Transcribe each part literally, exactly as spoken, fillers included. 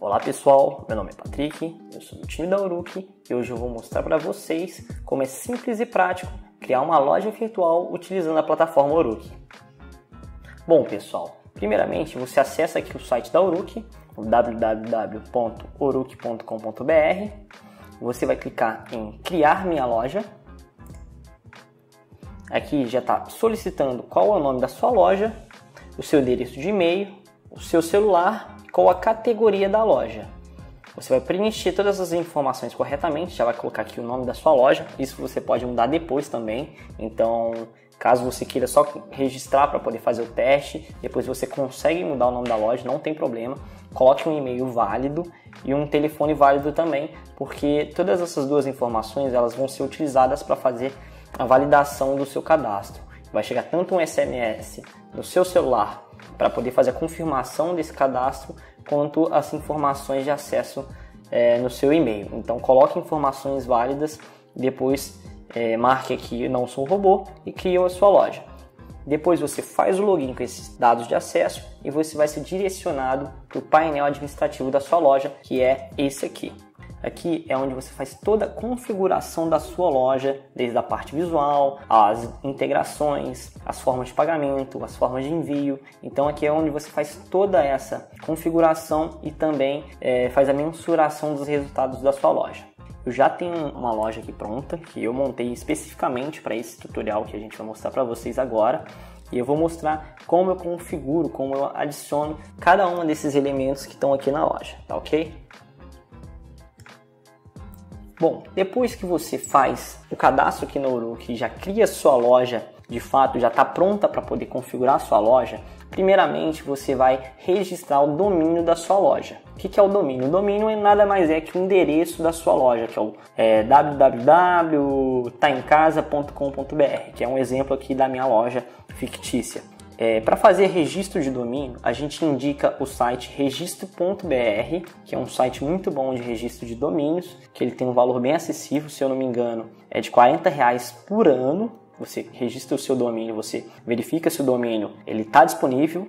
Olá pessoal, meu nome é Patrick, eu sou do time da Oruc e hoje eu vou mostrar para vocês como é simples e prático criar uma loja virtual utilizando a plataforma Oruc. Bom pessoal, primeiramente você acessa aqui o site da Oruc, w w w ponto oruc ponto com ponto b r. Você vai clicar em criar minha loja. Aqui já está solicitando qual é o nome da sua loja, o seu endereço de e-mail, o seu celular, qual a categoria da loja. Você vai preencher todas as informações corretamente, já vai colocar aqui o nome da sua loja, isso você pode mudar depois também, então caso você queira só registrar para poder fazer o teste, depois você consegue mudar o nome da loja, não tem problema. Coloque um e-mail válido e um telefone válido também, porque todas essas duas informações elas vão ser utilizadas para fazer a validação do seu cadastro. Vai chegar tanto um S M S no seu celular para poder fazer a confirmação desse cadastro, quanto as informações de acesso é, no seu e-mail. Então coloque informações válidas, depois é, marque aqui não sou robô e crie a sua loja. Depois você faz o login com esses dados de acesso e você vai ser direcionado para o painel administrativo da sua loja, que é esse aqui. Aqui é onde você faz toda a configuração da sua loja, desde a parte visual, as integrações, as formas de pagamento, as formas de envio. Então aqui é onde você faz toda essa configuração e também é, faz a mensuração dos resultados da sua loja. Eu já tenho uma loja aqui pronta, que eu montei especificamente para esse tutorial que a gente vai mostrar para vocês agora. E eu vou mostrar como eu configuro, como eu adiciono cada um desses elementos que estão aqui na loja, tá ok? Bom, depois que você faz o cadastro aqui no Oruc, já cria sua loja, de fato já está pronta para poder configurar sua loja, primeiramente você vai registrar o domínio da sua loja. O que é o domínio? O domínio é nada mais é que o endereço da sua loja, que é o é, w w w ponto tá em casa ponto com ponto b r, que é um exemplo aqui da minha loja fictícia. É, para fazer registro de domínio, a gente indica o site registro ponto b r, que é um site muito bom de registro de domínios, que ele tem um valor bem acessível, se eu não me engano, é de quarenta reais por ano. Você registra o seu domínio, você verifica se o domínio ele está disponível,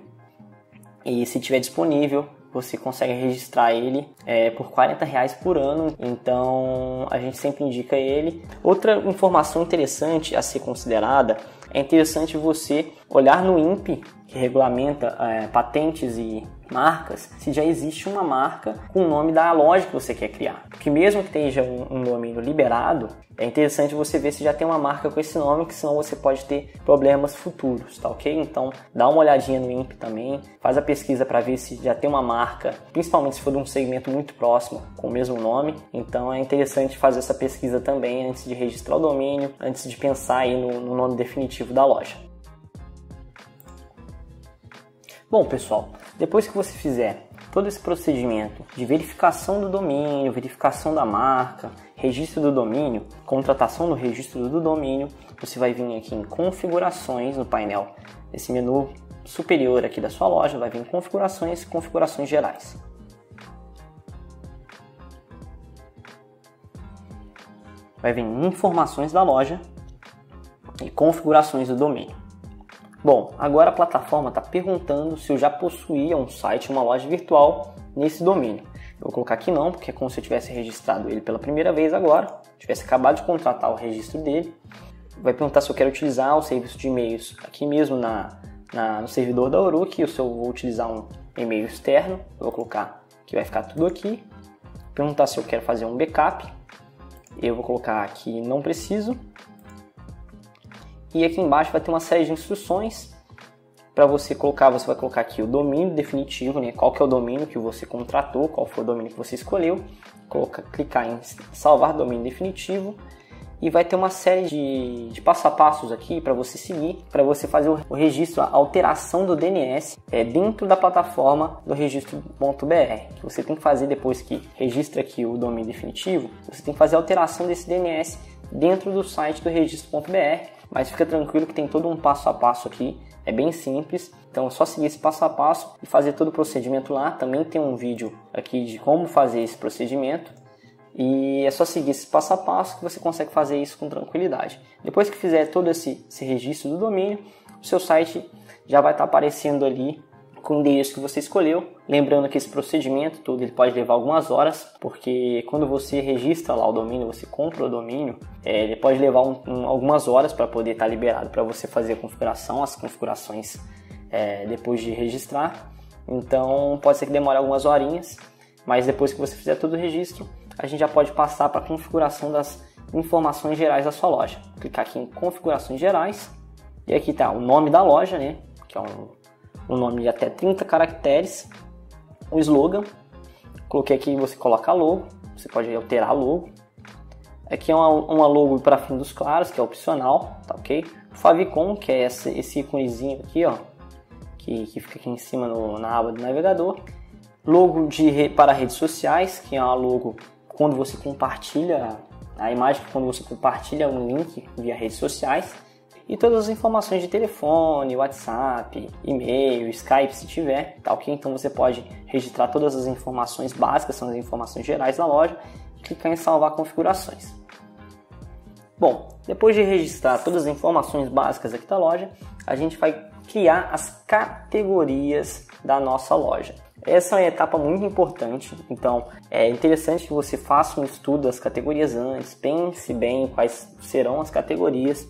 e se estiver disponível, você consegue registrar ele é, por quarenta reais por ano, então a gente sempre indica ele. Outra informação interessante a ser considerada, é interessante você olhar no INPI, que regulamenta é, patentes e marcas, se já existe uma marca com o nome da loja que você quer criar. Porque mesmo que esteja um, um domínio liberado, é interessante você ver se já tem uma marca com esse nome, que senão você pode ter problemas futuros, tá ok? Então dá uma olhadinha no INPI também, faz a pesquisa para ver se já tem uma marca, principalmente se for de um segmento muito próximo, com o mesmo nome. Então é interessante fazer essa pesquisa também antes de registrar o domínio, antes de pensar aí no, no nome definitivo da loja. Bom pessoal, depois que você fizer todo esse procedimento de verificação do domínio, verificação da marca, registro do domínio, contratação do registro do domínio, você vai vir aqui em configurações no painel, nesse menu superior aqui da sua loja, vai vir em configurações, configurações gerais. Vai vir em informações da loja e configurações do domínio. Bom, agora a plataforma está perguntando se eu já possuía um site, uma loja virtual nesse domínio. Eu vou colocar que não, porque é como se eu tivesse registrado ele pela primeira vez agora, tivesse acabado de contratar o registro dele. Vai perguntar se eu quero utilizar o serviço de e-mails aqui mesmo na, na, no servidor da Oruc, ou se eu vou utilizar um e-mail externo. Eu vou colocar que vai ficar tudo aqui. Perguntar se eu quero fazer um backup. Eu vou colocar aqui não preciso. E aqui embaixo vai ter uma série de instruções para você colocar. Você vai colocar aqui o domínio definitivo, né? Qual que é o domínio que você contratou, qual foi o domínio que você escolheu. Coloca, clicar em salvar domínio definitivo e vai ter uma série de, de passo a passos aqui para você seguir, para você fazer o, o registro, a alteração do D N S é, dentro da plataforma do registro ponto b r. Você tem que fazer depois que registra aqui o domínio definitivo, você tem que fazer a alteração desse D N S dentro do site do registro ponto b r. Mas fica tranquilo que tem todo um passo a passo aqui, é bem simples, então é só seguir esse passo a passo e fazer todo o procedimento lá. Também tem um vídeo aqui de como fazer esse procedimento e é só seguir esse passo a passo que você consegue fazer isso com tranquilidade. Depois que fizer todo esse, esse registro do domínio, o seu site já vai estar aparecendo ali com o endereço que você escolheu. Lembrando que esse procedimento todo ele pode levar algumas horas, porque quando você registra lá o domínio, você compra o domínio, é, ele pode levar um, um, algumas horas para poder estar liberado para você fazer a configuração, as configurações é, depois de registrar. Então pode ser que demore algumas horinhas, mas depois que você fizer todo o registro, a gente já pode passar para a configuração das informações gerais da sua loja. Clicar aqui em configurações gerais e aqui está o nome da loja, né? Que é um um nome de até trinta caracteres, o slogan, coloquei aqui, você coloca logo, você pode alterar logo, aqui é uma, uma logo para fim dos claros, que é opcional, tá ok? O favicon, que é esse, esse íconezinho aqui, ó, que, que fica aqui em cima no, na aba do navegador, logo de, para redes sociais, que é uma logo quando você compartilha, a imagem quando você compartilha um link via redes sociais, e todas as informações de telefone, WhatsApp, e-mail, Skype se tiver, tá ok? Então você pode registrar todas as informações básicas, são as informações gerais da loja, e clicar em salvar configurações. Bom, depois de registrar todas as informações básicas aqui da loja, a gente vai criar as categorias da nossa loja. Essa é uma etapa muito importante, então é interessante que você faça um estudo das categorias antes, pense bem quais serão as categorias,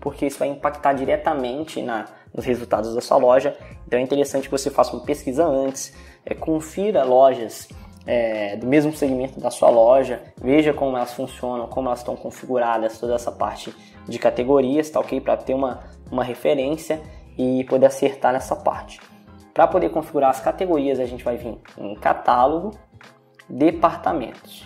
porque isso vai impactar diretamente na, nos resultados da sua loja. Então é interessante que você faça uma pesquisa antes, é, confira lojas é, do mesmo segmento da sua loja, veja como elas funcionam, como elas estão configuradas, toda essa parte de categorias, tá ok? Para ter uma, uma referência e poder acertar nessa parte. Para poder configurar as categorias, a gente vai vir em catálogo, departamentos.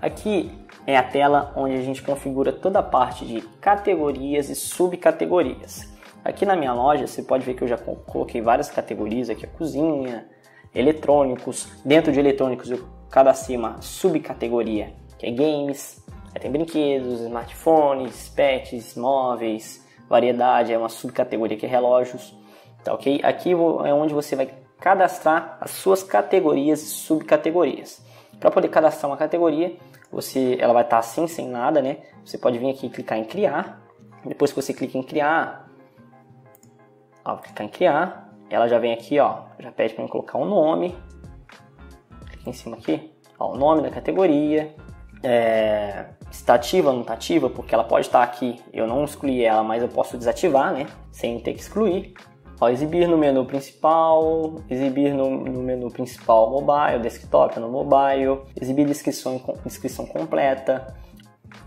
Aqui é a tela onde a gente configura toda a parte de categorias e subcategorias. Aqui na minha loja você pode ver que eu já coloquei várias categorias aqui, a cozinha, eletrônicos. Dentro de eletrônicos eu cadastrei uma subcategoria que é games. Aí tem brinquedos, smartphones, pets, móveis, variedade, é uma subcategoria que é relógios, tá ok? Aqui é onde você vai cadastrar as suas categorias e subcategorias. Para poder cadastrar uma categoria, você, ela vai estar assim, sem nada, né? Você pode vir aqui e clicar em criar. Depois que você clica em criar, ó, clicar em criar, ela já vem aqui, ó, já pede para eu colocar um nome. Clica em cima aqui, ó, o nome da categoria. É, está ativa, não está ativa, porque ela pode estar aqui. Eu não excluí ela, mas eu posso desativar, né? Sem ter que excluir. Ó, exibir no menu principal, exibir no, no menu principal mobile, desktop no mobile, exibir descrição, descrição completa.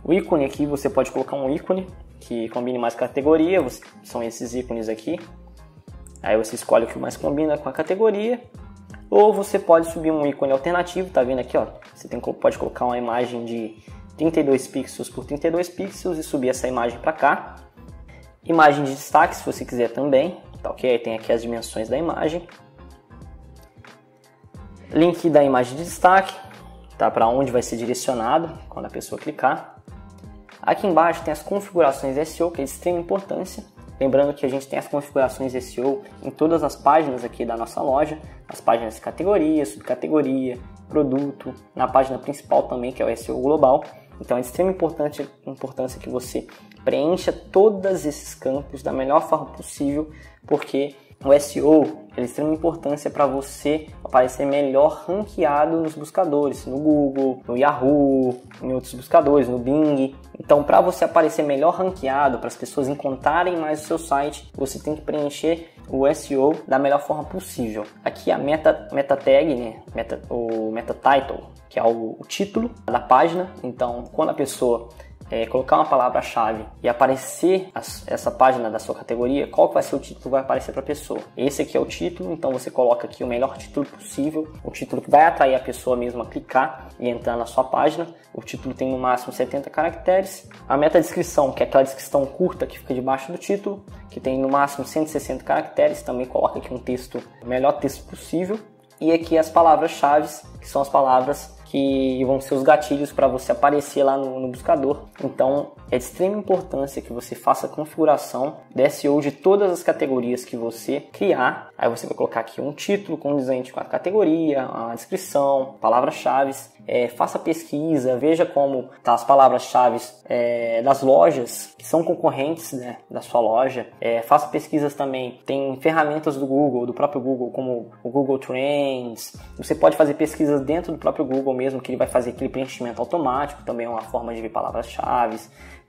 O ícone aqui, você pode colocar um ícone que combine mais categoria, são esses ícones aqui. Aí você escolhe o que mais combina com a categoria. Ou você pode subir um ícone alternativo, tá vendo aqui, ó? Você tem, pode colocar uma imagem de trinta e dois pixels por trinta e dois pixels e subir essa imagem para cá. Imagem de destaque, se você quiser também. Tá, ok? Aí tem aqui as dimensões da imagem. Link da imagem de destaque, tá? Para onde vai ser direcionado quando a pessoa clicar. Aqui embaixo tem as configurações S E O, que é de extrema importância. Lembrando que a gente tem as configurações S E O em todas as páginas aqui da nossa loja. As páginas de categoria, subcategoria, produto. Na página principal também, que é o S E O global. Então é de extrema importância, importância que você preencha todos esses campos da melhor forma possível, porque o S E O é de extrema importância para você aparecer melhor ranqueado nos buscadores, no Google, no Yahoo, em outros buscadores, no Bing. Então, para você aparecer melhor ranqueado, para as pessoas encontrarem mais o seu site, você tem que preencher o S E O da melhor forma possível. Aqui a meta, meta tag, né? Meta, o meta title, que é o, o título da página. Então, quando a pessoa É, colocar uma palavra-chave e aparecer as, essa página da sua categoria, qual que vai ser o título que vai aparecer para a pessoa. Esse aqui é o título, então você coloca aqui o melhor título possível, o título que vai atrair a pessoa mesmo a clicar e entrar na sua página. O título tem no máximo setenta caracteres. A meta-descrição, que é aquela descrição curta que fica debaixo do título, que tem no máximo cento e sessenta caracteres, também coloca aqui um texto, o melhor texto possível. E aqui as palavras-chave, que são as palavras que vão ser os gatilhos para você aparecer lá no, no buscador. Então é de extrema importância que você faça a configuração da S E O de todas as categorias que você criar. Aí você vai colocar aqui um título condizente com a categoria, a descrição, palavras-chave, é, faça pesquisa, veja como tá as palavras-chave é, das lojas que são concorrentes, né, da sua loja, é, faça pesquisas também, tem ferramentas do Google, do próprio Google, como o Google Trends, você pode fazer pesquisas dentro do próprio Google mesmo, que ele vai fazer aquele preenchimento automático, também é uma forma de ver palavras-chave.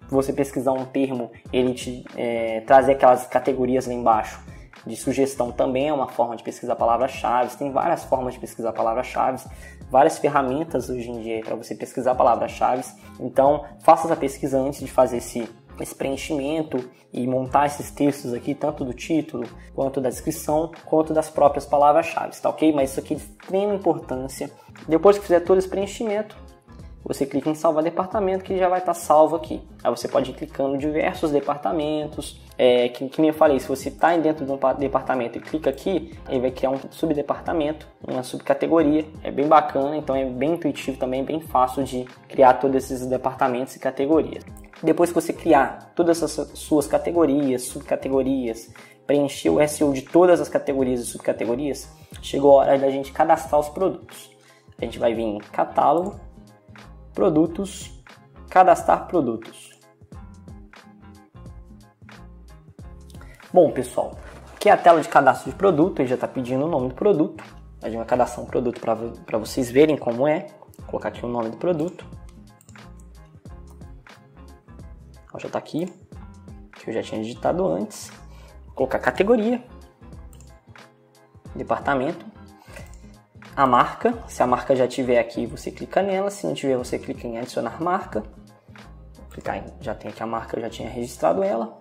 Você pesquisar um termo, ele te é, traz aquelas categorias lá embaixo de sugestão, também é uma forma de pesquisar palavras-chave. Tem várias formas de pesquisar palavras-chave, várias ferramentas hoje em dia para você pesquisar palavras-chave. Então faça essa pesquisa antes de fazer esse, esse preenchimento e montar esses textos aqui, tanto do título, quanto da descrição, quanto das próprias palavras-chave, tá ok? Mas isso aqui é de extrema importância. Depois que fizer todo esse preenchimento, você clica em salvar departamento, que já vai estar salvo aqui. Aí você pode ir clicando em diversos departamentos. É, que, que nem eu falei, se você está dentro de um departamento e clica aqui, ele vai criar um subdepartamento, uma subcategoria. É bem bacana, então é bem intuitivo também, bem fácil de criar todos esses departamentos e categorias. Depois que você criar todas essas suas categorias, subcategorias, preencher o S E O de todas as categorias e subcategorias, chegou a hora da gente cadastrar os produtos. A gente vai vir em catálogo, produtos, cadastrar produtos. Bom, pessoal, aqui é a tela de cadastro de produto, ele já está pedindo o nome do produto. A gente vai cadastrar um produto para vocês verem como é. Vou colocar aqui o nome do produto. Ó, já está aqui, que eu já tinha digitado antes. Vou colocar categoria, departamento, a marca. Se a marca já tiver aqui, você clica nela. Se não tiver, você clica em adicionar marca. Vou clicar em, já tem aqui a marca, eu já tinha registrado ela.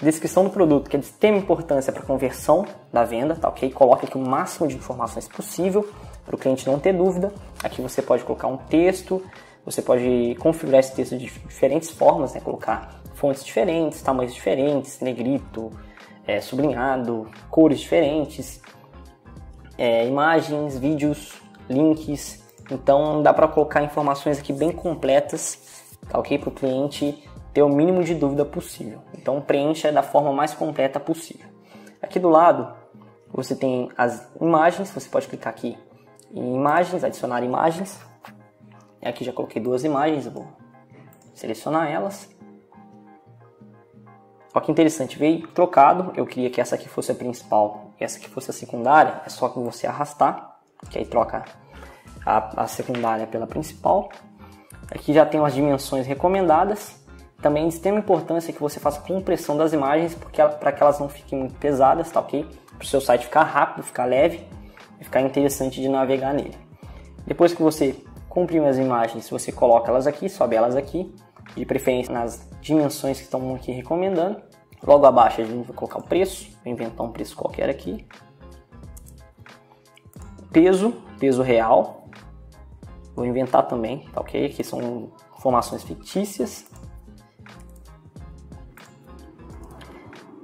Descrição do produto, que é de extrema importância para a conversão da venda, tá ok? Coloque aqui o máximo de informações possível para o cliente não ter dúvida. Aqui você pode colocar um texto, você pode configurar esse texto de diferentes formas, né? Colocar fontes diferentes, tamanhos diferentes, negrito, é, sublinhado, cores diferentes. É, imagens, vídeos, links, então dá para colocar informações aqui bem completas, tá ok? Para o cliente ter o mínimo de dúvida possível. Então preencha da forma mais completa possível. Aqui do lado você tem as imagens, você pode clicar aqui em imagens, adicionar imagens. Aqui já coloquei duas imagens, eu vou selecionar elas. Olha que interessante, veio trocado, eu queria que essa aqui fosse a principal, essa que fosse a secundária. É só que você arrastar, que aí troca a, a secundária pela principal. Aqui já tem as dimensões recomendadas. Também de extrema importância que você faça compressão das imagens, porque para que elas não fiquem muito pesadas, tá ok? Para o seu site ficar rápido, ficar leve e ficar interessante de navegar nele. Depois que você comprime as imagens, você coloca elas aqui, sobe elas aqui, de preferência nas dimensões que estão aqui recomendando. Logo abaixo a gente vai colocar o preço, vou inventar um preço qualquer aqui. Peso, peso real. Vou inventar também, tá ok? Aqui são informações fictícias.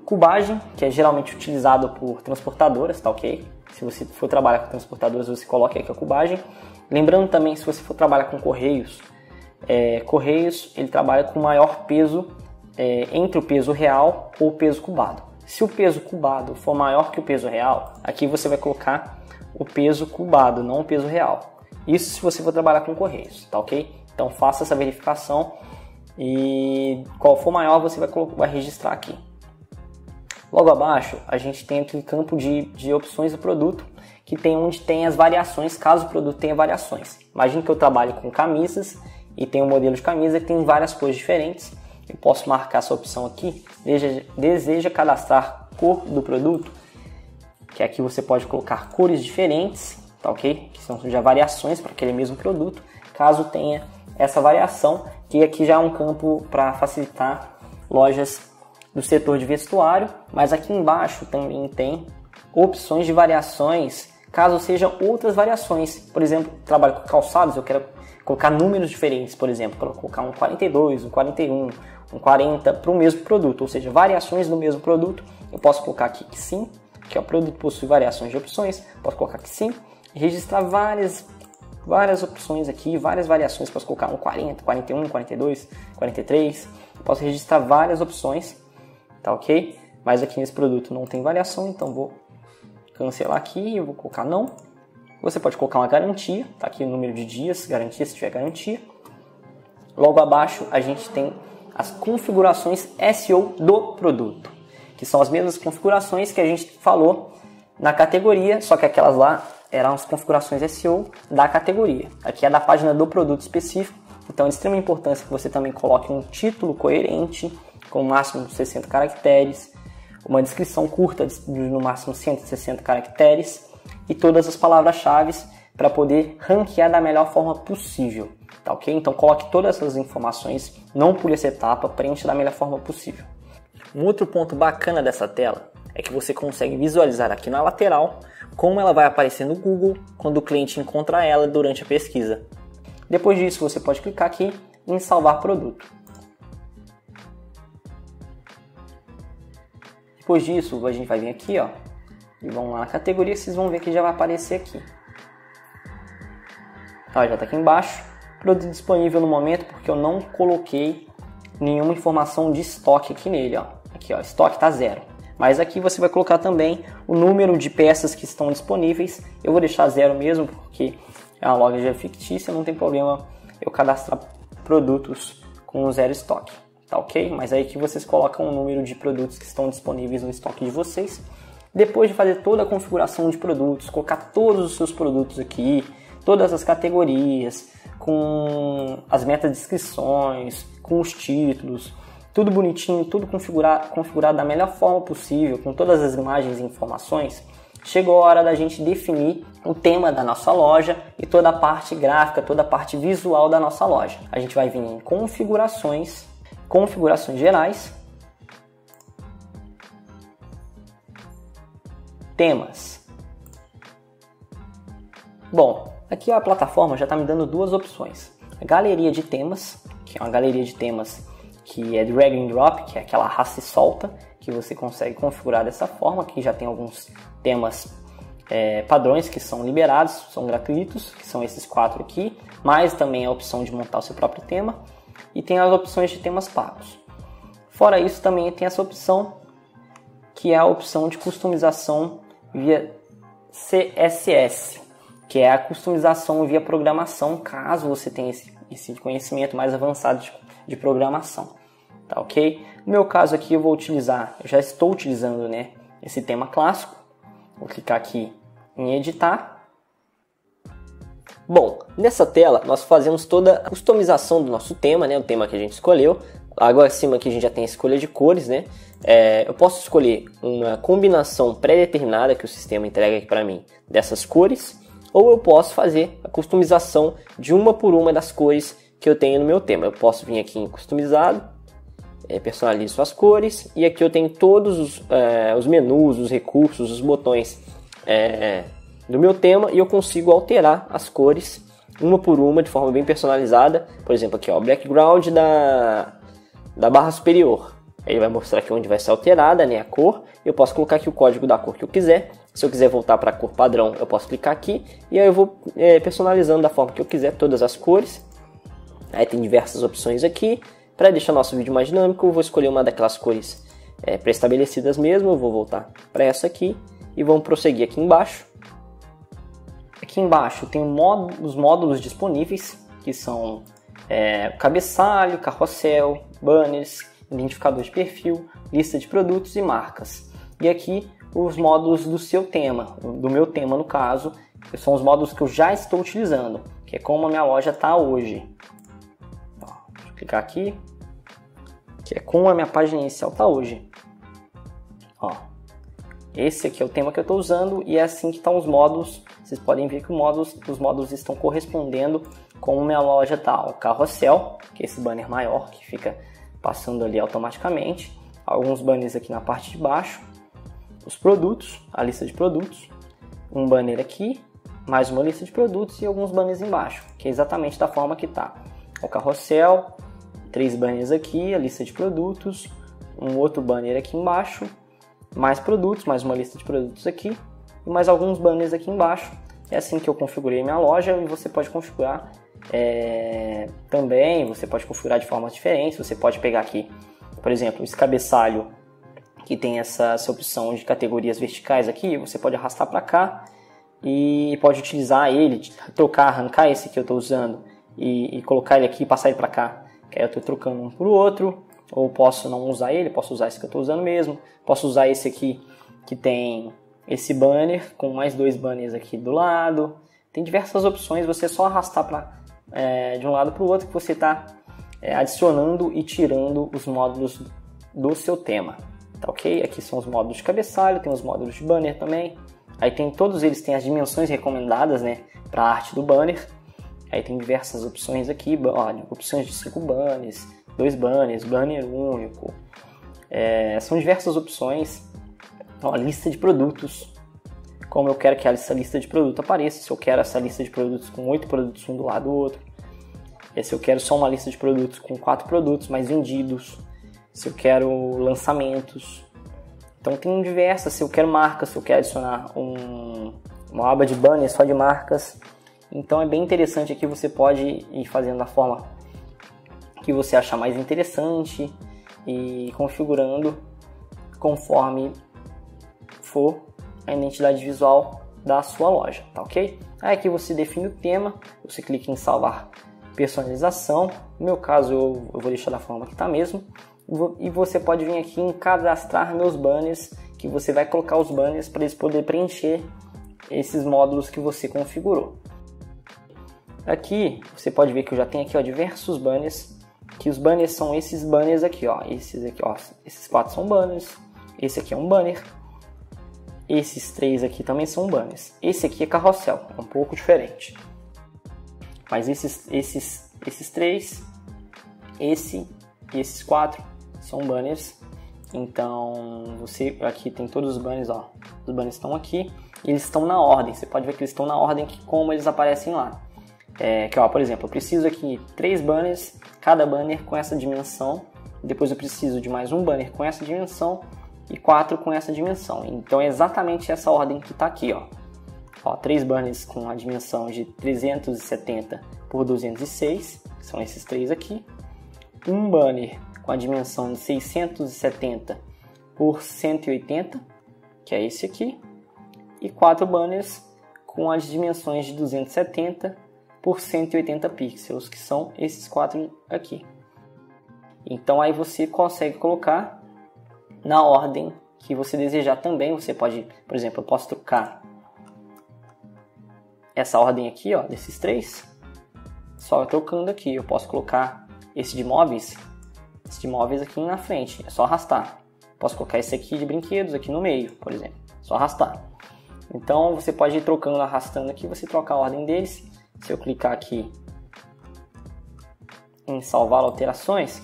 Cubagem, que é geralmente utilizado por transportadoras, tá ok? Se você for trabalhar com transportadoras, você coloca aqui a cubagem. Lembrando também, se você for trabalhar com correios, é, correios ele trabalha com maior peso, É, entre o peso real ou o peso cubado. Se o peso cubado for maior que o peso real, aqui você vai colocar o peso cubado, não o peso real. Isso se você for trabalhar com correios, tá ok? Então faça essa verificação e qual for maior você vai, colocar, vai registrar aqui. Logo abaixo a gente tem aqui o campo de, de opções do produto, que tem onde tem as variações, caso o produto tenha variações. Imagina que eu trabalho com camisas e tem um modelo de camisa que tem várias cores diferentes. Eu posso marcar essa opção aqui, deseja, deseja cadastrar cor do produto, que aqui você pode colocar cores diferentes, tá ok? Que são já variações para aquele mesmo produto, caso tenha essa variação, que aqui já é um campo para facilitar lojas do setor de vestuário, mas aqui embaixo também tem opções de variações, caso sejam outras variações. Por exemplo, trabalho com calçados, eu quero colocar números diferentes, por exemplo, colocar um quarenta e dois, um quarenta e um, um quarenta para o mesmo produto, ou seja, variações do mesmo produto. Eu posso colocar aqui que sim, que o produto possui variações de opções, posso colocar que sim, e registrar várias várias opções aqui, várias variações. Posso colocar um quarenta, quarenta e um, quarenta e dois, quarenta e três. Posso registrar várias opções, tá ok? Mas aqui nesse produto não tem variação, então vou cancelar aqui, eu vou colocar não. Você pode colocar uma garantia, tá aqui o número de dias, garantia, se tiver garantia. Logo abaixo a gente tem as configurações S E O do produto, que são as mesmas configurações que a gente falou na categoria, só que aquelas lá eram as configurações S E O da categoria. Aqui é da página do produto específico, então é de extrema importância que você também coloque um título coerente, com o máximo de sessenta caracteres, uma descrição curta de no máximo cento e sessenta caracteres e todas as palavras-chave para poder ranquear da melhor forma possível, tá ok? Então coloque todas essas informações, não pule essa etapa, preenche da melhor forma possível. Um outro ponto bacana dessa tela é que você consegue visualizar aqui na lateral como ela vai aparecer no Google quando o cliente encontra ela durante a pesquisa. Depois disso você pode clicar aqui em salvar produto. Depois disso a gente vai vir aqui, ó, e vamos lá na categoria, vocês vão ver que já vai aparecer aqui. Ó, já está aqui embaixo, produto disponível no momento porque eu não coloquei nenhuma informação de estoque aqui nele, ó. Aqui, ó, estoque está zero. Mas aqui você vai colocar também o número de peças que estão disponíveis. Eu vou deixar zero mesmo porque é uma loja fictícia, não tem problema eu cadastrar produtos com zero estoque, tá ok? Mas aí que vocês colocam o número de produtos que estão disponíveis no estoque de vocês. Depois de fazer toda a configuração de produtos, colocar todos os seus produtos aqui, todas as categorias, com as metas de inscrições, com os títulos, tudo bonitinho, tudo configurado, configurado da melhor forma possível, com todas as imagens e informações, chegou a hora da gente definir o tema da nossa loja e toda a parte gráfica, toda a parte visual da nossa loja. A gente vai vir em configurações, configurações gerais, temas. Bom, aqui a plataforma já está me dando duas opções. A galeria de temas, que é uma galeria de temas que é drag and drop, que é aquela arrasta e solta, que você consegue configurar dessa forma. Aqui já tem alguns temas é, padrões que são liberados, são gratuitos, que são esses quatro aqui, mas também a opção de montar o seu próprio tema e tem as opções de temas pagos. Fora isso, também tem essa opção que é a opção de customização via C S S, que é a customização via programação, caso você tenha esse, esse conhecimento mais avançado de, de programação, tá ok? No meu caso aqui eu vou utilizar, eu já estou utilizando, né, esse tema clássico. Vou clicar aqui em editar. Bom, nessa tela nós fazemos toda a customização do nosso tema, né, o tema que a gente escolheu. Agora acima aqui a gente já tem a escolha de cores, né? É, eu posso escolher uma combinação pré-determinada que o sistema entrega aqui para mim dessas cores, ou eu posso fazer a customização de uma por uma das cores que eu tenho no meu tema. Eu posso vir aqui em customizado, é, personalizo as cores, e aqui eu tenho todos os, é, os menus, os recursos, os botões é, do meu tema, e eu consigo alterar as cores uma por uma de forma bem personalizada. Por exemplo, aqui, ó, o background da, da barra superior. Ele vai mostrar aqui onde vai ser alterada, né, a cor. Eu posso colocar aqui o código da cor que eu quiser. Se eu quiser voltar para a cor padrão, eu posso clicar aqui. E aí eu vou é, personalizando da forma que eu quiser todas as cores. Aí tem diversas opções aqui. Para deixar nosso vídeo mais dinâmico, eu vou escolher uma daquelas cores é, pré-estabelecidas mesmo. Eu vou voltar para essa aqui. E vamos prosseguir aqui embaixo. Aqui embaixo tem os módulos disponíveis, que são é, cabeçalho, carrossel, banners, identificador de perfil, lista de produtos e marcas. E aqui os módulos do seu tema, do meu tema no caso, são os módulos que eu já estou utilizando, que é como a minha loja está hoje. Ó, deixa eu clicar aqui, que é como a minha página inicial está hoje. Ó, esse aqui é o tema que eu estou usando e é assim que estão os módulos. Vocês podem ver que os módulos, os módulos estão correspondendo com a minha loja está. O carrossel, que é esse banner maior que fica passando ali automaticamente, alguns banners aqui na parte de baixo, os produtos, a lista de produtos, um banner aqui, mais uma lista de produtos e alguns banners embaixo, que é exatamente da forma que tá. O carrossel, três banners aqui, a lista de produtos, um outro banner aqui embaixo, mais produtos, mais uma lista de produtos aqui, e mais alguns banners aqui embaixo, É assim que eu configurei minha loja e você pode configurar é, também, você pode configurar de formas diferentes, você pode pegar aqui, por exemplo, esse cabeçalho que tem essa, essa opção de categorias verticais aqui, você pode arrastar para cá e pode utilizar ele, trocar, arrancar esse que eu estou usando e, e colocar ele aqui e passar ele para cá, que aí eu estou trocando um por outro, ou posso não usar ele, posso usar esse que eu estou usando mesmo, posso usar esse aqui que tem esse banner, com mais dois banners aqui do lado, tem diversas opções, você só arrastar pra, é, de um lado para o outro que você está é, adicionando e tirando os módulos do seu tema, tá ok? Aqui são os módulos de cabeçalho, tem os módulos de banner também, aí tem todos eles, tem as dimensões recomendadas, né, para a arte do banner, aí tem diversas opções aqui, olha, opções de cinco banners, dois banners, banner único, é, são diversas opções. A lista de produtos, como eu quero que essa lista de produto apareça, se eu quero essa lista de produtos com oito produtos um do lado do outro, e se eu quero só uma lista de produtos com quatro produtos mais vendidos, se eu quero lançamentos, então tem diversas, se eu quero marcas, se eu quero adicionar um, uma aba de banner só de marcas, então é bem interessante aqui, você pode ir fazendo da forma que você achar mais interessante e configurando conforme for a identidade visual da sua loja, tá ok? Aí aqui você define o tema, você clica em salvar personalização, no meu caso eu, eu vou deixar da forma que tá mesmo, e você pode vir aqui em cadastrar meus banners, que você vai colocar os banners para eles poderem preencher esses módulos que você configurou. Aqui você pode ver que eu já tenho aqui ó, diversos banners, que os banners são esses banners aqui, ó, esses aqui, ó, esses quatro são banners, esse aqui é um banner, esses três aqui também são banners. Esse aqui é carrossel, é um pouco diferente. Mas esses, esses, esses três, esse e esses quatro são banners. Então, você aqui tem todos os banners, ó. Os banners estão aqui e eles estão na ordem. Você pode ver que eles estão na ordem que como eles aparecem lá. É, que, ó, por exemplo, eu preciso aqui três banners, cada banner com essa dimensão. Depois eu preciso de mais um banner com essa dimensão. E quatro com essa dimensão, então é exatamente essa ordem que está aqui, ó. Ó, três banners com a dimensão de trezentos e setenta por duzentos e seis, que são esses três aqui, um banner com a dimensão de seiscentos e setenta por cento e oitenta, que é esse aqui, e quatro banners com as dimensões de duzentos e setenta por cento e oitenta pixels, que são esses quatro aqui. Então aí você consegue colocar na ordem que você desejar também, você pode, por exemplo, eu posso trocar essa ordem aqui, ó, desses três, só trocando aqui, eu posso colocar esse de móveis, esse de móveis aqui na frente, é só arrastar, posso colocar esse aqui de brinquedos aqui no meio, por exemplo, só arrastar, então você pode ir trocando, arrastando aqui, você troca a ordem deles, se eu clicar aqui em salvar alterações,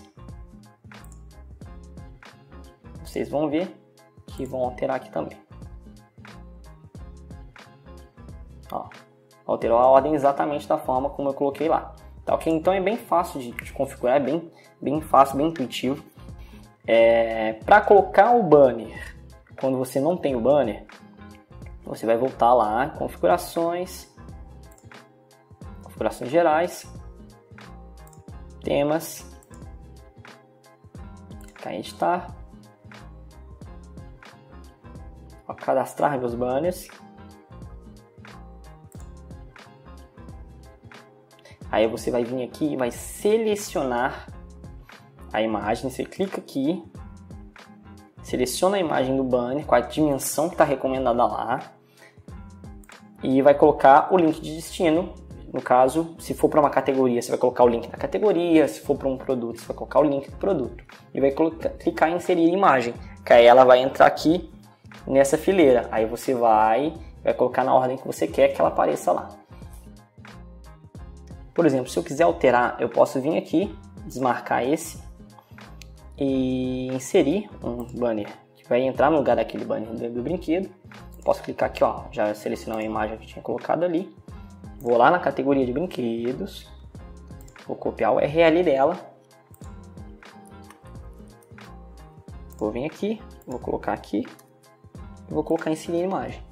vocês vão ver que vão alterar aqui também. Ó, alterou a ordem exatamente da forma como eu coloquei lá. Tá, okay? Então é bem fácil de, de configurar, é bem, bem fácil, bem intuitivo. É, para colocar o banner, quando você não tem o banner, você vai voltar lá em configurações, configurações gerais, temas, clicar em editar. Cadastrar meus banners. Aí você vai vir aqui e vai selecionar a imagem. Você clica aqui, seleciona a imagem do banner com a dimensão que está recomendada lá e vai colocar o link de destino. No caso, se for para uma categoria, você vai colocar o link da categoria. Se for para um produto, você vai colocar o link do produto e vai colocar, clicar em inserir imagem. Que aí ela vai entrar aqui nessa fileira, aí você vai, vai colocar na ordem que você quer que ela apareça lá. Por exemplo, se eu quiser alterar, eu posso vir aqui, desmarcar esse e inserir um banner que vai entrar no lugar daquele banner do, do brinquedo. Posso clicar aqui, ó, já selecionar a imagem que eu tinha colocado ali, vou lá na categoria de brinquedos, vou copiar o U R L dela, vou vir aqui, vou colocar aqui, vou colocar inserir imagem.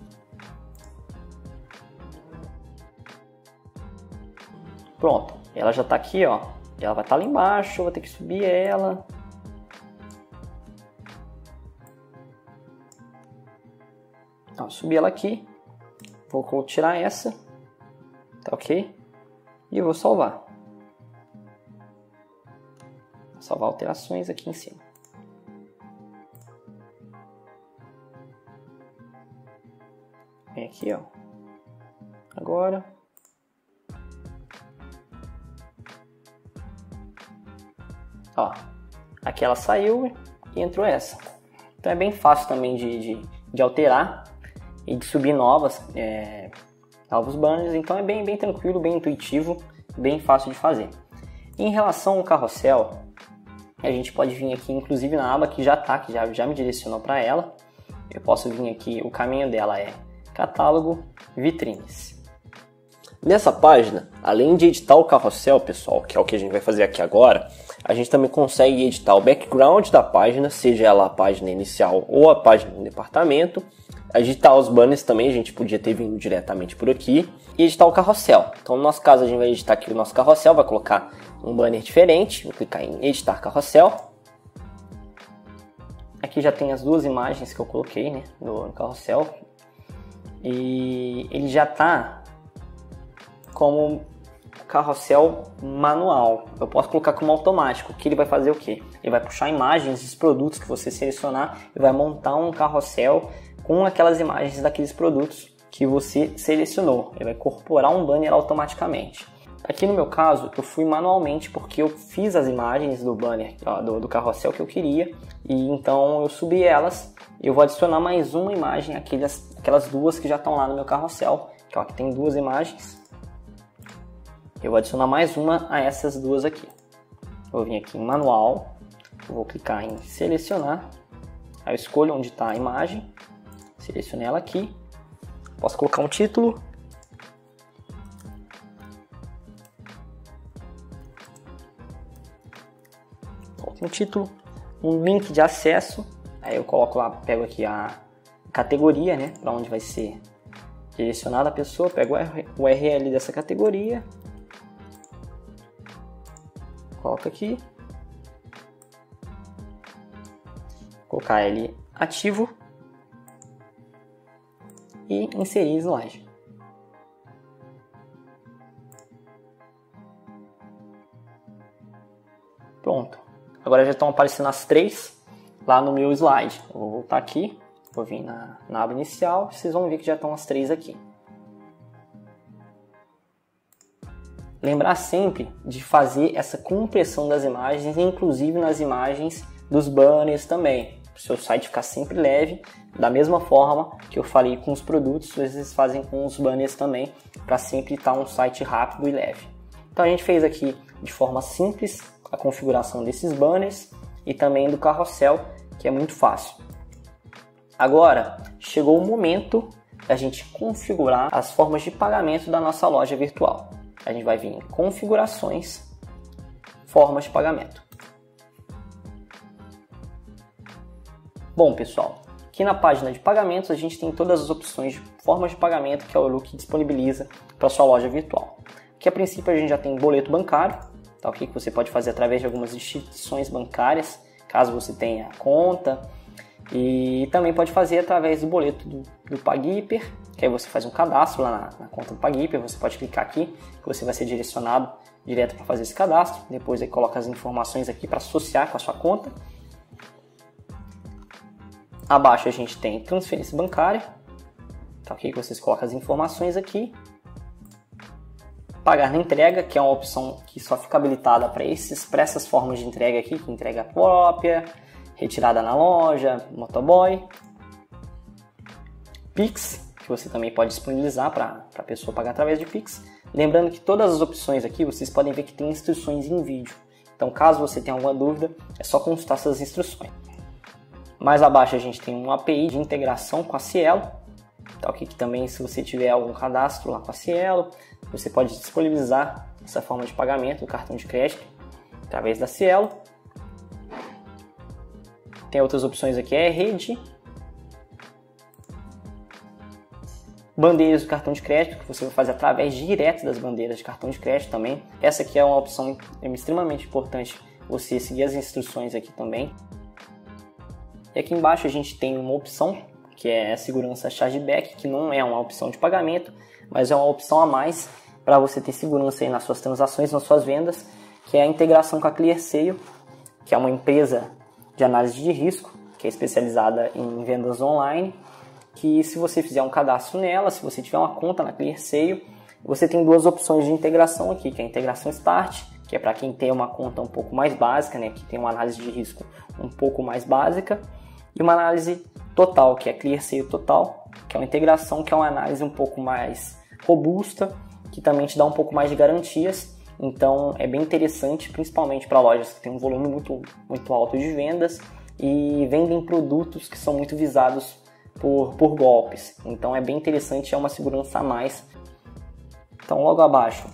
Pronto, ela já está aqui, ó. Ela vai estar lá embaixo, eu vou ter que subir ela. Então, subi ela aqui. Vou tirar essa. Tá ok? E vou salvar. Vou salvar alterações aqui em cima. Vem aqui, ó. Agora. Ó. Aqui ela saiu e entrou essa. Então é bem fácil também de, de, de alterar e de subir novas, é, novos banners. Então é bem, bem tranquilo, bem intuitivo, bem fácil de fazer. Em relação ao carrossel, a gente pode vir aqui, inclusive na aba que já está, que já, já me direcionou para ela. Eu posso vir aqui, o caminho dela é catálogo, vitrines. Nessa página, além de editar o carrossel, pessoal, que é o que a gente vai fazer aqui agora, a gente também consegue editar o background da página, seja ela a página inicial ou a página do departamento. Editar os banners também, a gente podia ter vindo diretamente por aqui. E editar o carrossel. Então, no nosso caso, a gente vai editar aqui o nosso carrossel, vai colocar um banner diferente. Vou clicar em editar carrossel. Aqui já tem as duas imagens que eu coloquei, né, do carrossel. E ele já está como carrossel manual. Eu posso colocar como automático, que ele vai fazer o quê? Ele vai puxar imagens dos produtos que você selecionar e vai montar um carrossel com aquelas imagens daqueles produtos que você selecionou. Ele vai incorporar um banner automaticamente. Aqui no meu caso, eu fui manualmente porque eu fiz as imagens do banner, do, do carrossel que eu queria, e então eu subi elas. Eu vou adicionar mais uma imagem, aquelas, aquelas duas que já estão lá no meu carrossel, que, ó, que tem duas imagens. Eu vou adicionar mais uma a essas duas aqui. Vou vir aqui em manual, vou clicar em selecionar, aí eu escolho onde está a imagem. Selecionei ela aqui, posso colocar um título, coloco um título, um link de acesso, aí eu coloco lá, pego aqui a categoria, né, para onde vai ser direcionada a pessoa, pego o U R L dessa categoria, coloco aqui, vou colocar ele ativo, e inserir slide. Pronto. Agora já estão aparecendo as três lá no meu slide. Eu vou voltar aqui, vou vir na, na aba inicial, vocês vão ver que já estão as três aqui. Lembrar sempre de fazer essa compressão das imagens, inclusive nas imagens dos banners também. O seu site ficar sempre leve, da mesma forma que eu falei com os produtos, vocês fazem com os banners também, para sempre estar um site rápido e leve. Então a gente fez aqui de forma simples a configuração desses banners e também do carrossel, que é muito fácil. Agora chegou o momento da gente configurar as formas de pagamento da nossa loja virtual. A gente vai vir em configurações, formas de pagamento. Bom, pessoal, aqui na página de pagamentos a gente tem todas as opções de formas de pagamento que a Oruc disponibiliza para sua loja virtual. Aqui a princípio a gente já tem boleto bancário, tá, okay, que você pode fazer através de algumas instituições bancárias, caso você tenha conta, e também pode fazer através do boleto do, do PagHiper, que aí você faz um cadastro lá na, na conta do PagHiper, você pode clicar aqui, que você vai ser direcionado direto para fazer esse cadastro, depois aí coloca as informações aqui para associar com a sua conta. Abaixo a gente tem transferência bancária, tá ok? Vocês colocam as informações aqui. Pagar na entrega, que é uma opção que só fica habilitada para esses, para essas formas de entrega aqui, que entrega própria, retirada na loja, motoboy. Pix, que você também pode disponibilizar para a pessoa pagar através de Pix. Lembrando que todas as opções aqui, vocês podem ver que tem instruções em vídeo. Então, caso você tenha alguma dúvida, é só consultar essas instruções. Mais abaixo a gente tem uma A P I de integração com a Cielo, tá, que também se você tiver algum cadastro lá com a Cielo, você pode disponibilizar essa forma de pagamento do cartão de crédito através da Cielo. Tem outras opções aqui, é Rede, bandeiras do cartão de crédito, que você vai fazer através direto das bandeiras de cartão de crédito também. Essa aqui é uma opção extremamente importante, você seguir as instruções aqui também. E aqui embaixo a gente tem uma opção, que é a segurança chargeback, que não é uma opção de pagamento, mas é uma opção a mais para você ter segurança aí nas suas transações, nas suas vendas, que é a integração com a ClearSale, que é uma empresa de análise de risco, que é especializada em vendas online, que se você fizer um cadastro nela, se você tiver uma conta na ClearSale, você tem duas opções de integração aqui, que é a integração Start, que é para quem tem uma conta um pouco mais básica, né, que tem uma análise de risco um pouco mais básica, e uma análise total, que é ClearSale Total, que é uma integração, que é uma análise um pouco mais robusta, que também te dá um pouco mais de garantias. Então é bem interessante, principalmente para lojas que tem um volume muito, muito alto de vendas e vendem produtos que são muito visados por, por golpes. Então é bem interessante, é uma segurança a mais. Então logo abaixo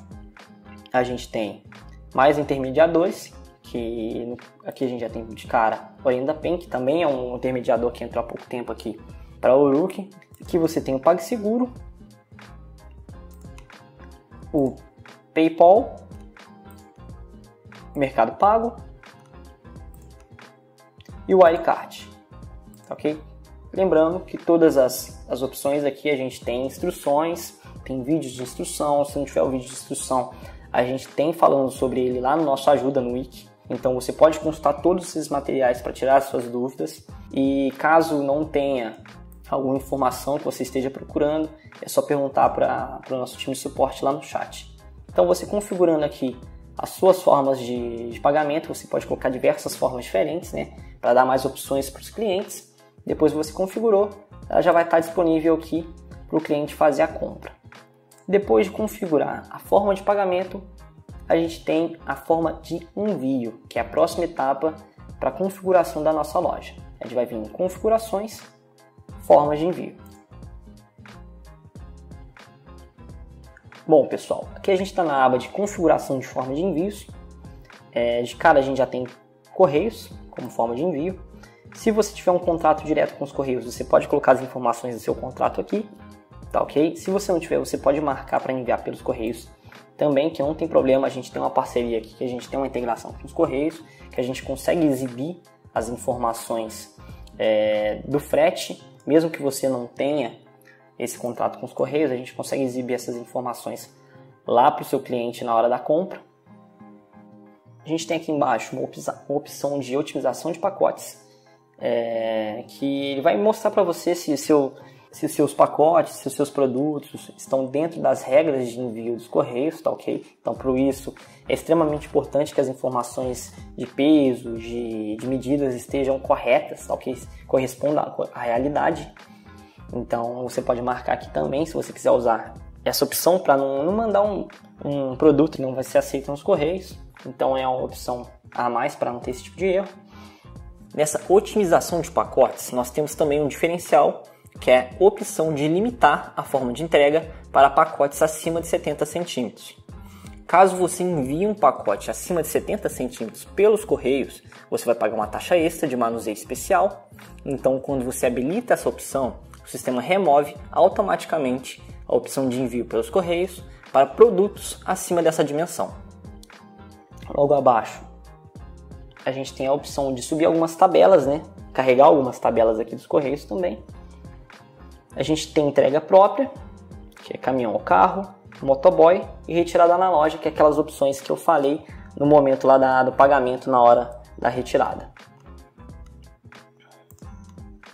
a gente tem mais intermediadores, que aqui a gente já tem de cara o AindaPen, que também é um intermediador que entrou há pouco tempo aqui para o Oruc. Aqui você tem o PagSeguro, o Paypal, Mercado Pago e o Wirecard, ok? Lembrando que todas as, as opções aqui a gente tem instruções, tem vídeos de instrução. Se não tiver o vídeo de instrução, a gente tem falando sobre ele lá no nosso Ajuda no Wiki. Então você pode consultar todos esses materiais para tirar as suas dúvidas. E caso não tenha alguma informação que você esteja procurando, é só perguntar para o nosso time de suporte lá no chat. Então você configurando aqui as suas formas de, de pagamento, você pode colocar diversas formas diferentes, né, para dar mais opções para os clientes. Depois que você configurou, ela já vai estar disponível aqui para o cliente fazer a compra. Depois de configurar a forma de pagamento, a gente tem a forma de envio, que é a próxima etapa para a configuração da nossa loja. A gente vai vir em configurações, formas de envio. Bom pessoal, aqui a gente está na aba de configuração de forma de envios. É, de cara a gente já tem correios como forma de envio. Se você tiver um contrato direto com os correios, você pode colocar as informações do seu contrato aqui, tá ok? Se você não tiver, você pode marcar para enviar pelos correios também, que não tem problema. A gente tem uma parceria aqui, que a gente tem uma integração com os correios, que a gente consegue exibir as informações é, do frete, mesmo que você não tenha esse contrato com os correios. A gente consegue exibir essas informações lá para o seu cliente na hora da compra. A gente tem aqui embaixo uma opção de otimização de pacotes, é, que ele vai mostrar para você se, seu, se seus pacotes, se os seus produtos estão dentro das regras de envio dos correios, tá ok? Então, por isso, é extremamente importante que as informações de peso, de, de medidas estejam corretas, tá ok? Correspondam à realidade. Então você pode marcar aqui também, se você quiser usar essa opção, para não mandar um, um produto que não vai ser aceito nos correios. Então é uma opção a mais para não ter esse tipo de erro. Nessa otimização de pacotes, nós temos também um diferencial, que é a opção de limitar a forma de entrega para pacotes acima de setenta centímetros. Caso você envie um pacote acima de setenta centímetros pelos correios, você vai pagar uma taxa extra de manuseio especial. Então quando você habilita essa opção, o sistema remove automaticamente a opção de envio pelos correios para produtos acima dessa dimensão. Logo abaixo, a gente tem a opção de subir algumas tabelas, né? Carregar algumas tabelas aqui dos correios também. A gente tem entrega própria, que é caminhão ou carro, motoboy, e retirada na loja, que é aquelas opções que eu falei no momento lá da, do pagamento na hora da retirada.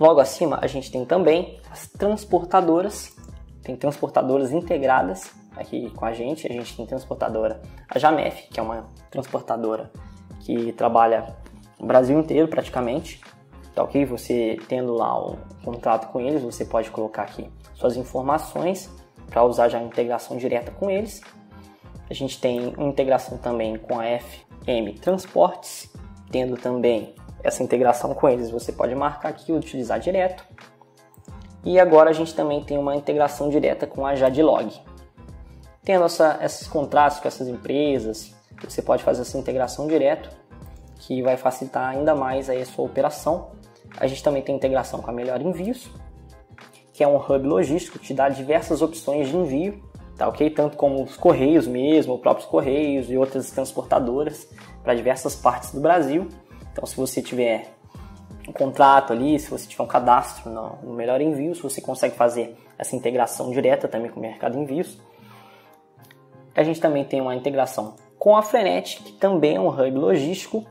Logo acima, a gente tem também as transportadoras, tem transportadoras integradas aqui com a gente. A gente tem transportadora, a Jamef, que é uma transportadora que trabalha no Brasil inteiro praticamente, tá ok? Você tendo lá o contrato com eles, você pode colocar aqui suas informações para usar já a integração direta com eles. A gente tem uma integração também com a F M Transportes, tendo também essa integração com eles, você pode marcar aqui e utilizar direto. E agora a gente também tem uma integração direta com a Jadilog. Tendo essa, esses contratos com essas empresas, você pode fazer essa integração direto, que vai facilitar ainda mais aí a sua operação. A gente também tem integração com a Melhor Envios, que é um hub logístico que te dá diversas opções de envio, tá ok? Tanto como os Correios mesmo, os próprios Correios e outras transportadoras para diversas partes do Brasil. Então, se você tiver um contrato ali, se você tiver um cadastro no Melhor Envios, você consegue fazer essa integração direta também com o Mercado Envios. A gente também tem uma integração com a Frenet, que também é um hub logístico,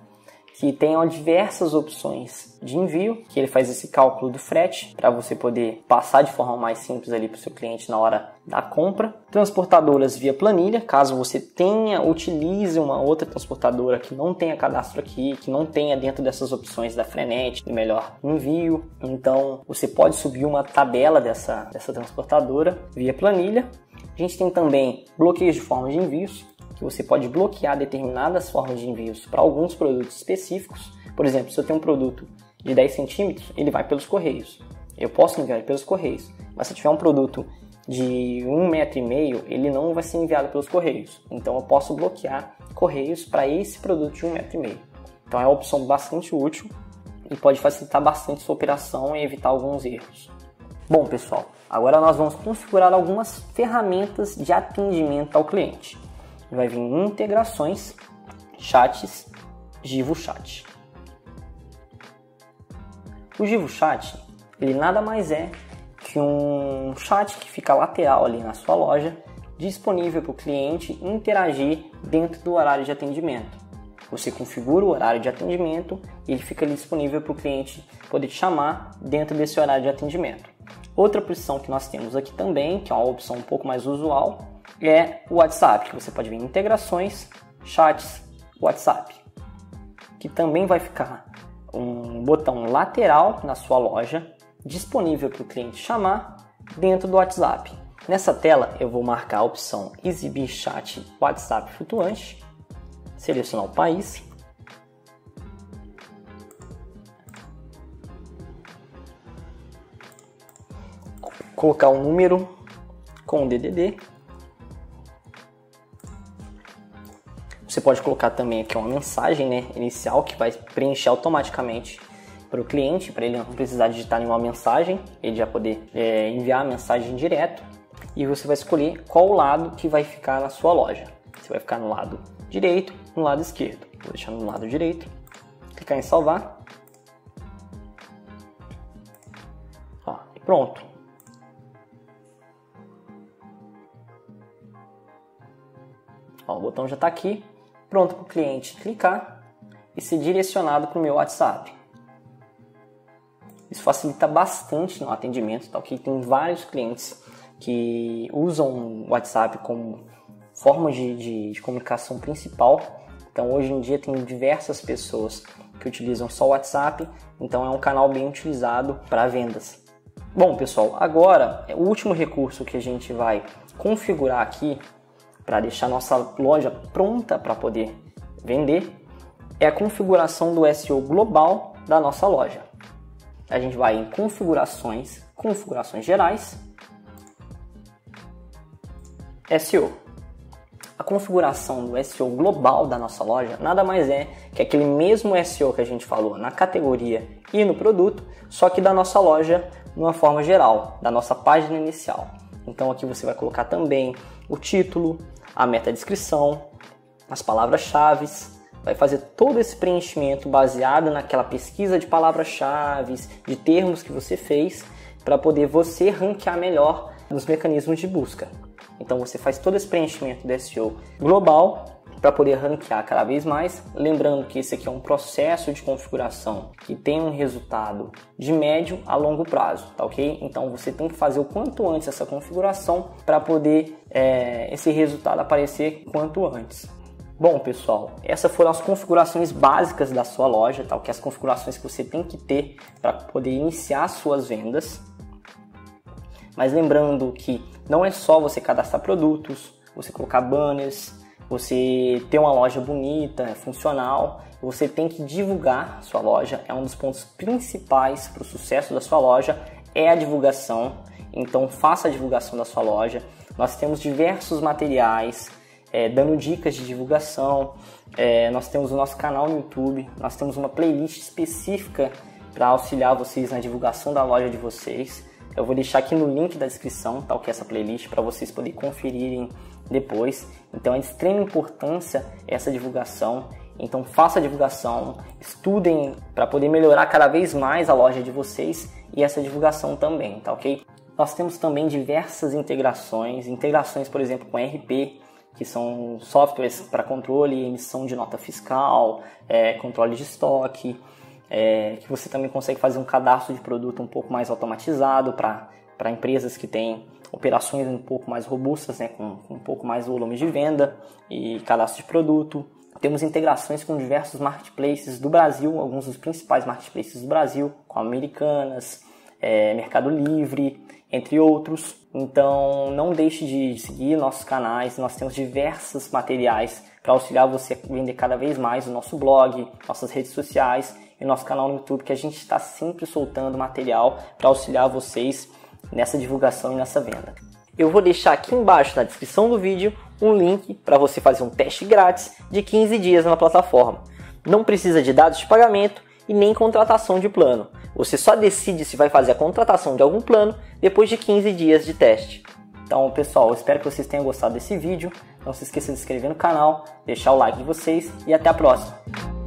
que tem diversas opções de envio, que ele faz esse cálculo do frete para você poder passar de forma mais simples ali para o seu cliente na hora da compra. Transportadoras via planilha, caso você tenha, utilize uma outra transportadora que não tenha cadastro aqui, que não tenha dentro dessas opções da Frenet, do Melhor Envio. Então, você pode subir uma tabela dessa, dessa transportadora via planilha. A gente tem também bloqueios de forma de envios, que você pode bloquear determinadas formas de envios para alguns produtos específicos. Por exemplo, se eu tenho um produto de dez centímetros, ele vai pelos Correios. Eu posso enviar ele pelos Correios. Mas se eu tiver um produto de um metro e meio, ele não vai ser enviado pelos Correios. Então eu posso bloquear Correios para esse produto de um metro e meio. Então é uma opção bastante útil e pode facilitar bastante sua operação e evitar alguns erros. Bom, pessoal, agora nós vamos configurar algumas ferramentas de atendimento ao cliente. Vai vir integrações, chats, Givo chat. O Givo chat, ele nada mais é que um chat que fica lateral ali na sua loja, disponível para o cliente interagir dentro do horário de atendimento. Você configura o horário de atendimento e ele fica ali disponível para o cliente poder te chamar dentro desse horário de atendimento. Outra opção que nós temos aqui também, que é uma opção um pouco mais usual, é o WhatsApp, que você pode ver em integrações, chats, WhatsApp, que também vai ficar um botão lateral na sua loja, disponível para o cliente chamar dentro do WhatsApp. Nessa tela eu vou marcar a opção Exibir Chat WhatsApp Flutuante, selecionar o país, colocar o número com o D D D. Você pode colocar também aqui uma mensagem, né, inicial, que vai preencher automaticamente para o cliente, para ele não precisar digitar nenhuma mensagem, ele já poder é, enviar a mensagem direto. E você vai escolher qual lado que vai ficar na sua loja. Você vai ficar no lado direito, no lado esquerdo. Vou deixar no lado direito, clicar em salvar. Ó, e pronto. Ó, o botão já está aqui. Pronto para o cliente clicar e ser direcionado para o meu WhatsApp. Isso facilita bastante no atendimento, tá? Porque tem vários clientes que usam o WhatsApp como forma de, de, de comunicação principal. Então hoje em dia tem diversas pessoas que utilizam só o WhatsApp, então é um canal bem utilizado para vendas. Bom, pessoal, agora é o último recurso que a gente vai configurar aqui para deixar nossa loja pronta para poder vender, é a configuração do S E O global da nossa loja. A gente vai em configurações, configurações gerais, S E O. A configuração do S E O global da nossa loja nada mais é que aquele mesmo S E O que a gente falou na categoria e no produto, só que da nossa loja de uma forma geral, da nossa página inicial. Então aqui você vai colocar também o título, a meta-descrição, as palavras-chave, vai fazer todo esse preenchimento baseado naquela pesquisa de palavras-chave, de termos que você fez, para poder você ranquear melhor nos mecanismos de busca. Então você faz todo esse preenchimento do S E O global para poder ranquear cada vez mais, lembrando que esse aqui é um processo de configuração que tem um resultado de médio a longo prazo, tá ok? Então você tem que fazer o quanto antes essa configuração para poder é, esse resultado aparecer quanto antes. Bom, pessoal, essas foram as configurações básicas da sua loja, tá ok? As configurações que você tem que ter para poder iniciar suas vendas. Mas lembrando que não é só você cadastrar produtos, você colocar banners, você ter uma loja bonita, funcional, você tem que divulgar sua loja. É um dos pontos principais para o sucesso da sua loja, é a divulgação. Então faça a divulgação da sua loja. Nós temos diversos materiais é, dando dicas de divulgação, é, nós temos o nosso canal no YouTube, nós temos uma playlist específica para auxiliar vocês na divulgação da loja de vocês. Eu vou deixar aqui no link da descrição, tal que é essa playlist, para vocês poderem conferirem depois. Então é de extrema importância essa divulgação. Então faça a divulgação, estudem para poder melhorar cada vez mais a loja de vocês e essa divulgação também, tá ok? Nós temos também diversas integrações, integrações por exemplo com R P, que são softwares para controle, emissão de nota fiscal, é, controle de estoque, é, que você também consegue fazer um cadastro de produto um pouco mais automatizado para empresas que têm operações um pouco mais robustas, né, com, com um pouco mais volume de venda e cadastro de produto. Temos integrações com diversos marketplaces do Brasil, alguns dos principais marketplaces do Brasil, com Americanas, é, Mercado Livre, entre outros. Então não deixe de seguir nossos canais, nós temos diversos materiais para auxiliar você a vender cada vez mais o nosso blog, nossas redes sociais e nosso canal no YouTube, que a gente está sempre soltando material para auxiliar vocês nessa divulgação e nessa venda. Eu vou deixar aqui embaixo na descrição do vídeo um link para você fazer um teste grátis de quinze dias na plataforma. Não precisa de dados de pagamento e nem contratação de plano. Você só decide se vai fazer a contratação de algum plano depois de quinze dias de teste. Então pessoal, eu espero que vocês tenham gostado desse vídeo. Não se esqueça de se inscrever no canal, deixar o like de vocês e até a próxima.